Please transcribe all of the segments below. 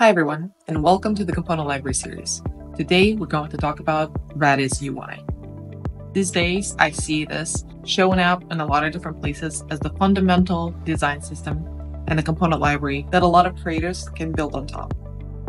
Hi everyone, and welcome to the Component Library series. Today we're going to talk about Radix UI. These days I see this showing up in a lot of different places as the fundamental design system and the component library that a lot of creators can build on top.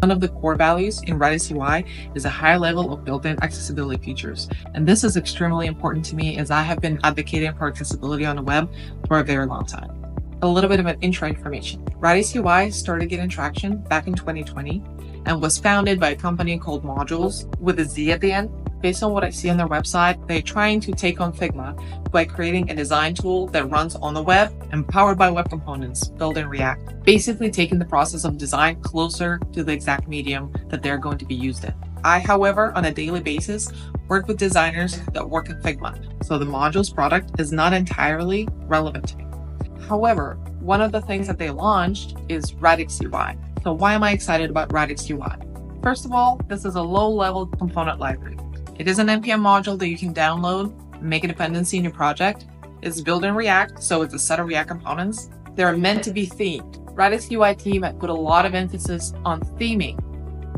One of the core values in Radix UI is a high level of built-in accessibility features, and this is extremely important to me as I have been advocating for accessibility on the web for a very long time. A little bit of an intro information. Radix UI started getting traction back in 2020 and was founded by a company called Modules with a Z at the end. Based on what I see on their website, they're trying to take on Figma by creating a design tool that runs on the web and powered by web components built in React, basically taking the process of design closer to the exact medium that they're going to be used in. I, however, on a daily basis, work with designers that work in Figma, so the Modules product is not entirely relevant to me. However, one of the things that they launched is Radix UI. So why am I excited about Radix UI? First of all, this is a low-level component library. It is an NPM module that you can download, make a dependency in your project. It's built in React, so it's a set of React components. They're meant to be themed. Radix UI team put a lot of emphasis on theming,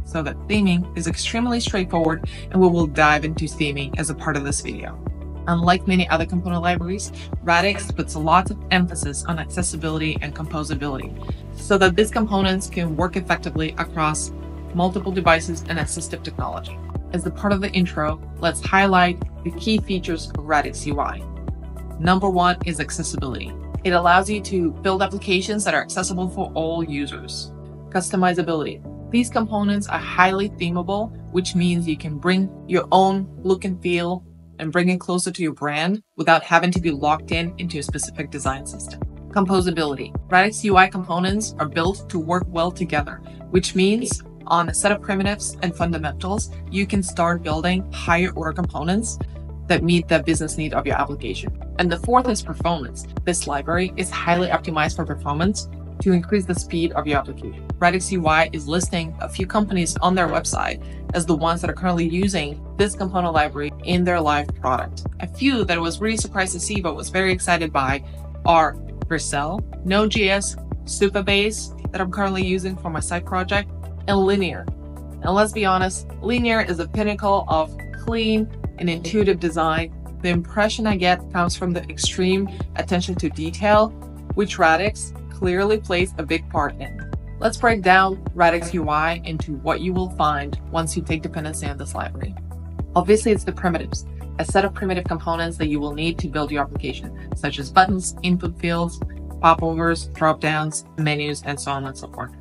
so that theming is extremely straightforward, and we will dive into theming as a part of this video. Unlike many other component libraries, Radix puts lots of emphasis on accessibility and composability so that these components can work effectively across multiple devices and assistive technology. As the part of the intro, let's highlight the key features of Radix UI. Number one is accessibility. It allows you to build applications that are accessible for all users. Customizability. These components are highly themable, which means you can bring your own look and feel and bring it closer to your brand without having to be locked into a specific design system. Composability. Radix UI components are built to work well together, which means on a set of primitives and fundamentals, you can start building higher order components that meet the business need of your application. And the fourth is performance. This library is highly optimized for performance to increase the speed of your application. Radix UI is listing a few companies on their website as the ones that are currently using this component library in their live product. A few that I was really surprised to see but was very excited by are Vercel, Node.js, Supabase that I'm currently using for my side project, and Linear. And let's be honest, Linear is the pinnacle of clean and intuitive design. The impression I get comes from the extreme attention to detail, which Radix clearly plays a big part in. Let's break down Radix UI into what you will find once you take dependency on this library. Obviously, it's the primitives, a set of primitive components that you will need to build your application, such as buttons, input fields, popovers, dropdowns, menus, and so on and so forth.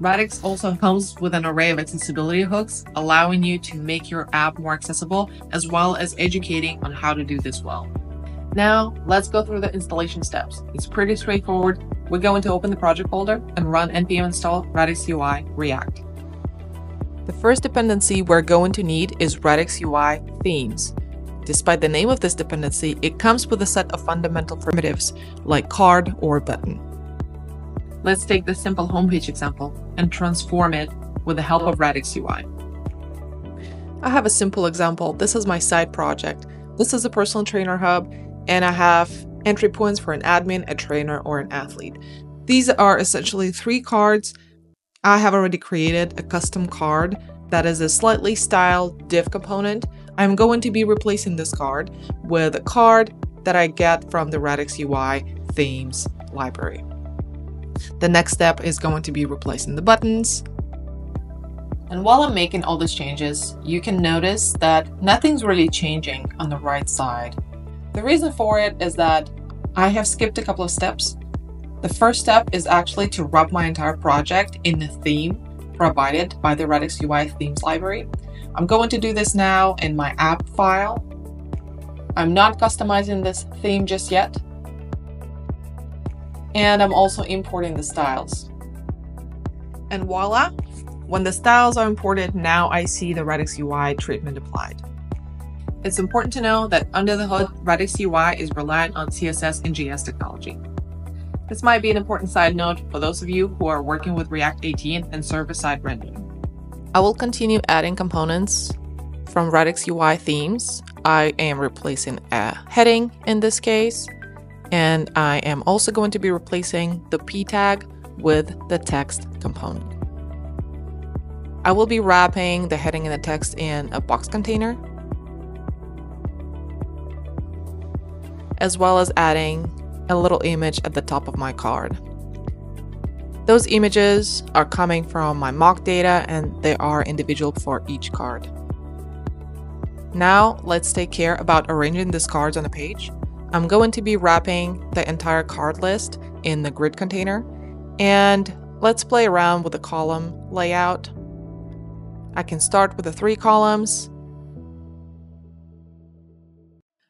Radix also comes with an array of accessibility hooks, allowing you to make your app more accessible, as well as educating on how to do this well. Now, let's go through the installation steps. It's pretty straightforward. We're going to open the project folder and run npm install Radix UI React. The first dependency we're going to need is Radix UI themes. Despite the name of this dependency, it comes with a set of fundamental primitives like card or button. Let's take this simple homepage example and transform it with the help of Radix UI. I have a simple example. This is my side project. This is a personal trainer hub, and I have entry points for an admin, a trainer, or an athlete. These are essentially three cards. I have already created a custom card that is a slightly styled div component. I'm going to be replacing this card with a card that I get from the Radix UI themes library. The next step is going to be replacing the buttons. And while I'm making all these changes, you can notice that nothing's really changing on the right side. The reason for it is that I have skipped a couple of steps. The first step is actually to wrap my entire project in the theme provided by the Radix UI themes library. I'm going to do this now in my app file. I'm not customizing this theme just yet. And I'm also importing the styles. And voila! When the styles are imported, now I see the Radix UI treatment applied. It's important to know that under the hood, Radix UI is reliant on CSS and JS technology. This might be an important side note for those of you who are working with React 18 and server-side rendering. I will continue adding components from Radix UI themes. I am replacing a heading in this case, and I am also going to be replacing the p tag with the text component. I will be wrapping the heading and the text in a box container, as well as adding a little image at the top of my card. Those images are coming from my mock data and they are individual for each card. Now let's take care about arranging these cards on the page. I'm going to be wrapping the entire card list in the grid container, and let's play around with the column layout. I can start with the 3 columns.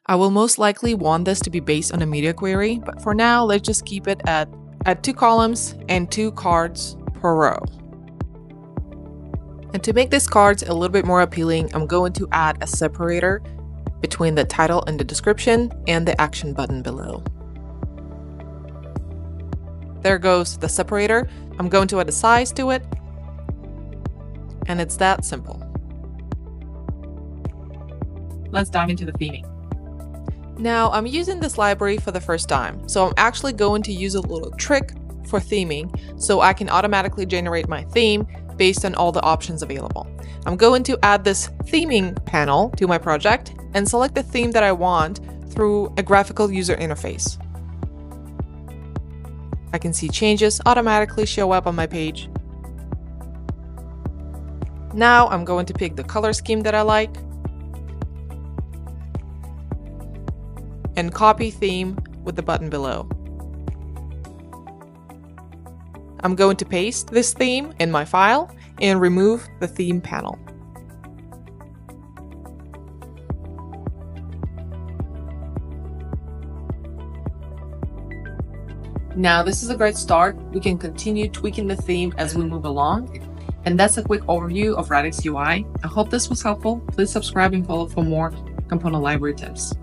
I will most likely want this to be based on a media query, but for now, let's just keep it at 2 columns and 2 cards per row. And to make these cards a little bit more appealing, I'm going to add a separator between the title and the description and the action button below. There goes the separator. I'm going to add a size to it, and it's that simple. Let's dive into the theming. Now, I'm using this library for the first time, so I'm actually going to use a little trick for theming so I can automatically generate my theme based on all the options available. I'm going to add this theming panel to my project and select the theme that I want through a graphical user interface. I can see changes automatically show up on my page. Now I'm going to pick the color scheme that I like and copy theme with the button below. I'm going to paste this theme in my file and remove the theme panel. Now this is a great start. We can continue tweaking the theme as we move along. And that's a quick overview of Radix UI. I hope this was helpful. Please subscribe and follow for more component library tips.